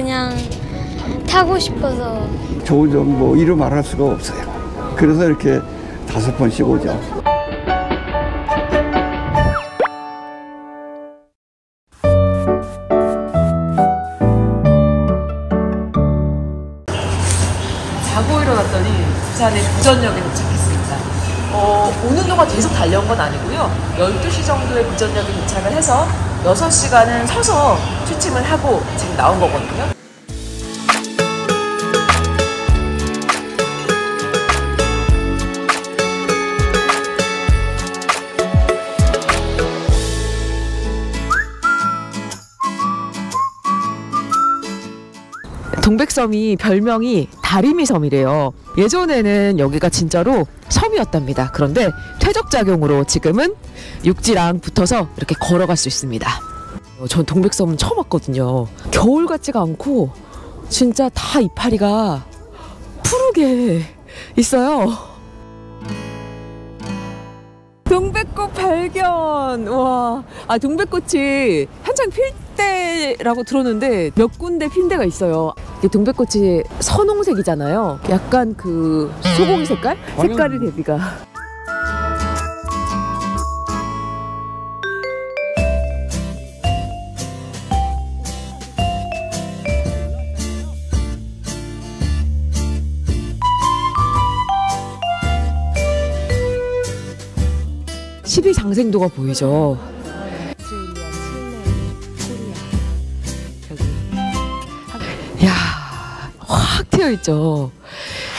그냥 타고 싶어서. 좋은 정보 이루 말할 수가 없어요. 그래서 이렇게 5번씩 오죠. 자고 일어났더니 부산의 부전역에 도착했습니다. 오는 동안 계속 달려온 건 아니고요. 12시 정도에 부전역에 도착을 해서 6시간은 서서 취침을 하고 지금 나온 거거든요. 동백섬이 별명이 다리미 섬이래요. 예전에는 여기가 진짜로 섬이었답니다. 그런데 퇴적작용으로 지금은 육지랑 붙어서 이렇게 걸어갈 수 있습니다. 전 동백섬은 처음 왔거든요. 겨울 같지가 않고 진짜 다 이파리가 푸르게 있어요. 동백꽃 발견! 와, 아 동백꽃이 한창 필 라고 들었는데 몇 군데 핀 데가 있어요. 동백꽃이 선홍색이잖아요. 약간 그 소고기 색깔? 색깔이 대비가. 십이장생도가 보이죠. 있죠.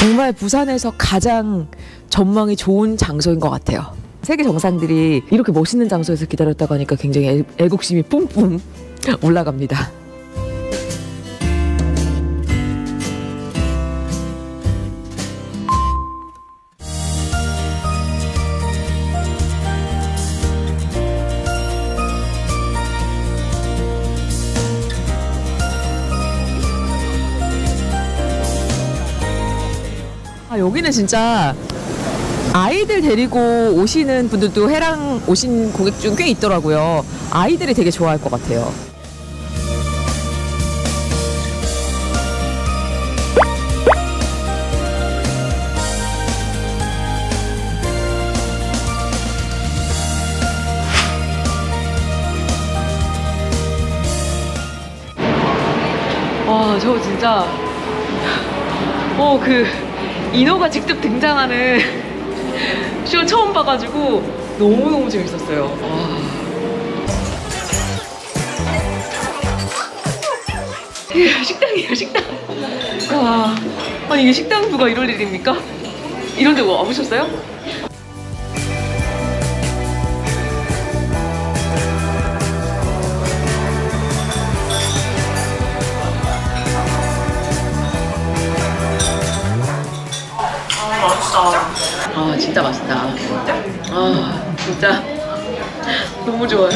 정말 부산에서 가장 전망이 좋은 장소인 것 같아요. 세계 정상들이 이렇게 멋있는 장소에서 기다렸다고 하니까 굉장히 애국심이 뿜뿜 올라갑니다. 여기는 진짜 아이들 데리고 오시는 분들도 해랑 오신 고객 중 꽤 있더라고요. 아이들이 되게 좋아할 것 같아요. 와, 저 진짜 인어가 직접 등장하는 쇼 처음 봐가지고 너무너무 재밌었어요. 와. 식당이에요, 식당. 와. 아니 이게 식당부가 이럴 일입니까? 이런 데 와보셨어요? 아 진짜 맛있다. 아 진짜 너무 좋아요.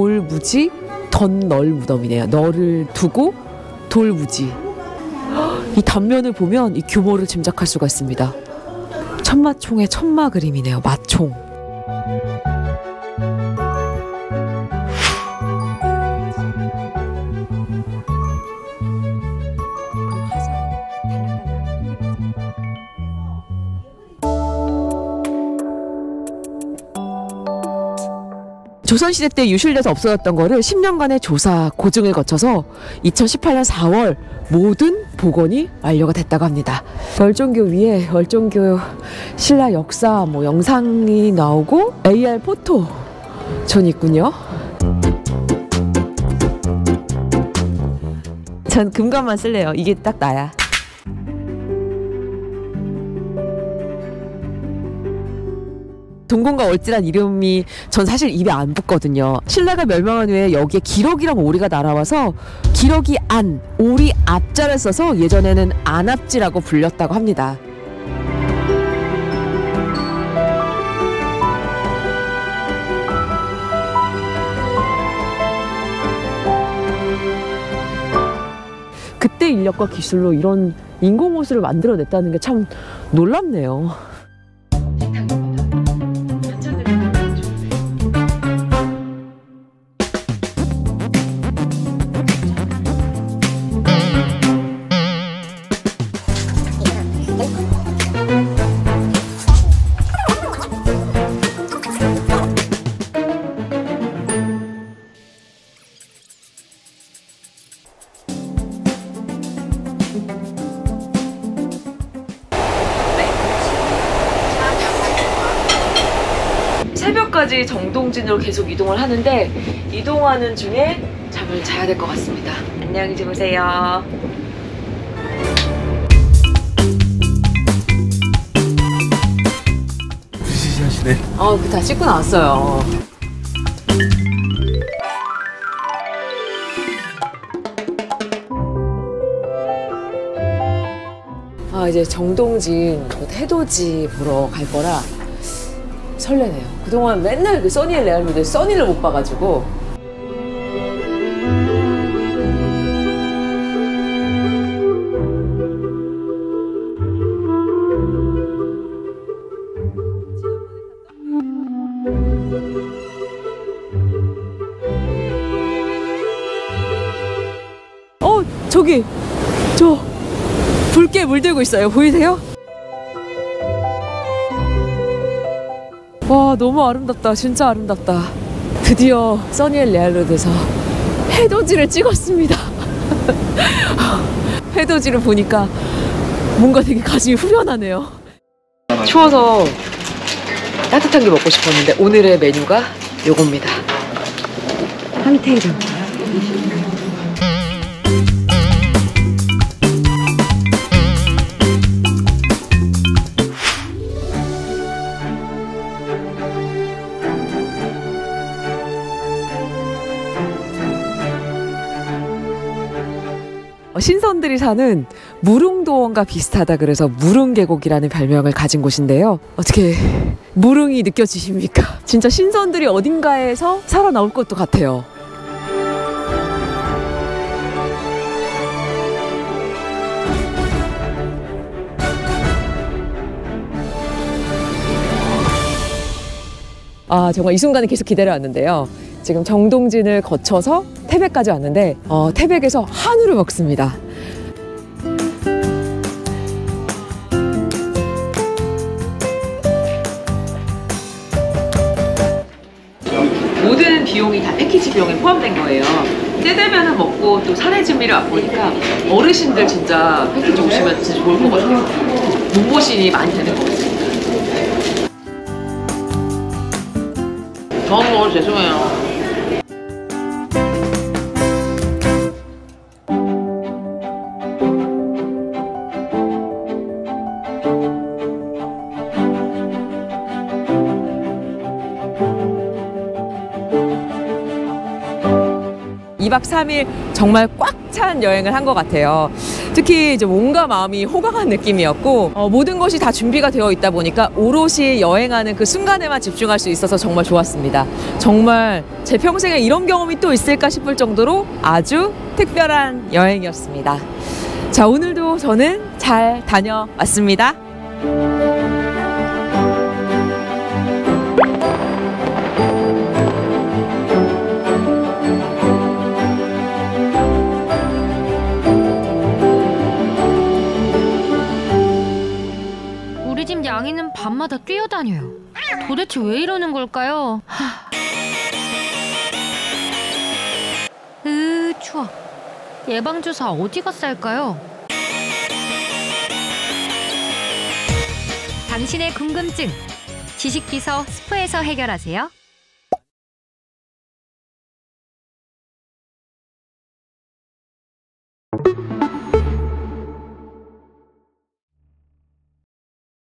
돌무지 던널 무덤이네요. 널을 두고 돌무지. 이 단면을 보면 이 규모를 짐작할 수가 있습니다. 천마총의 천마 그림이네요. 마총. 조선시대 때 유실돼서 없어졌던 거를 10년간의 조사, 고증을 거쳐서 2018년 4월 모든 복원이 완료가 됐다고 합니다. 월정교 위에 월정교 신라 역사 뭐 영상이 나오고 AR 포토존이 있군요. 전 금관만 쓸래요. 이게 딱 나야. 동공과 월지란 이름이 전 사실 입에 안 붙거든요. 신라가 멸망한 후에 여기에 기러기랑 오리가 날아와서 기러기 안, 오리 앞자를 써서 예전에는 안앞지라고 불렸다고 합니다. 현대 인력과 기술로 이런 인공호수를 만들어냈다는 게 참 놀랍네요. 새벽까지 정동진으로 계속 이동을 하는데 이동하는 중에 잠을 자야 될 것 같습니다. 안녕히 주무세요. 시시하시네. 그 다 씻고 나왔어요. 이제 정동진 해돋이 보러 갈 거라 설레네요. 그동안 맨날 그 써니의 레알미들 써니를 못 봐가지고. 저기 저 붉게 물들고 있어요. 보이세요? 와, 너무 아름답다. 진짜 아름답다. 드디어 써니앤레알로드에서 해돋이를 찍었습니다. 해돋이를 보니까 뭔가 되게 가슴이 후련하네요. 추워서 따뜻한 게 먹고 싶었는데 오늘의 메뉴가 요겁니다. 황태전. 신선들이 사는 무릉도원과 비슷하다 그래서 무릉계곡이라는 별명을 가진 곳인데요. 어떻게 무릉이 느껴지십니까? 진짜 신선들이 어딘가에서 살아나올 것도 같아요. 정말 이 순간을 계속 기다려왔는데요. 지금 정동진을 거쳐서 태백까지 왔는데 태백에서 한우를 먹습니다. 모든 비용이 다 패키지 비용에 포함된 거예요. 때되면은 먹고 또 산의 진미를 맛보니까 어르신들 진짜 패키지 오시면 진짜 좋을 것 같아요. 몸보신이 많이 되는 것 같습니다. 저는 오늘 죄송해요. 박 3일 정말 꽉 찬 여행을 한 것 같아요. 특히 이제 몸과 마음이 호강한 느낌이었고 모든 것이 다 준비가 되어 있다 보니까 오롯이 여행하는 그 순간에만 집중할 수 있어서 정말 좋았습니다. 정말 제 평생에 이런 경험이 또 있을까 싶을 정도로 아주 특별한 여행이었습니다. 자, 오늘도 저는 잘 다녀왔습니다. 양이는 밤마다 뛰어다녀요. 도대체 왜 이러는 걸까요? 추워. 예방주사 어디 갔다 할까요? 당신의 궁금증. 지식비서 스프에서 해결하세요.